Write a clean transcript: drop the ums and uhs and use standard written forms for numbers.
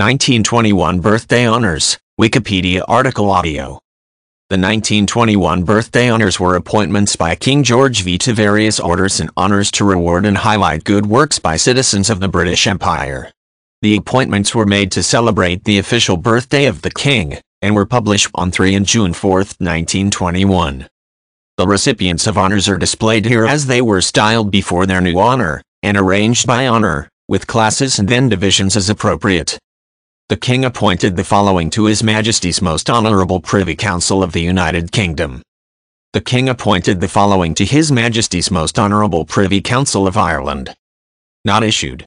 1921 Birthday Honours, Wikipedia article audio. The 1921 Birthday Honours were appointments by King George V to various orders and honours to reward and highlight good works by citizens of the British Empire. The appointments were made to celebrate the official birthday of the King, and were published on 3 and June 4, 1921. The recipients of honours are displayed here as they were styled before their new honour, and arranged by honour, with classes and then divisions as appropriate. The King appointed the following to His Majesty's Most Honourable Privy Council of the United Kingdom. The King appointed the following to His Majesty's Most Honourable Privy Council of Ireland. Not issued.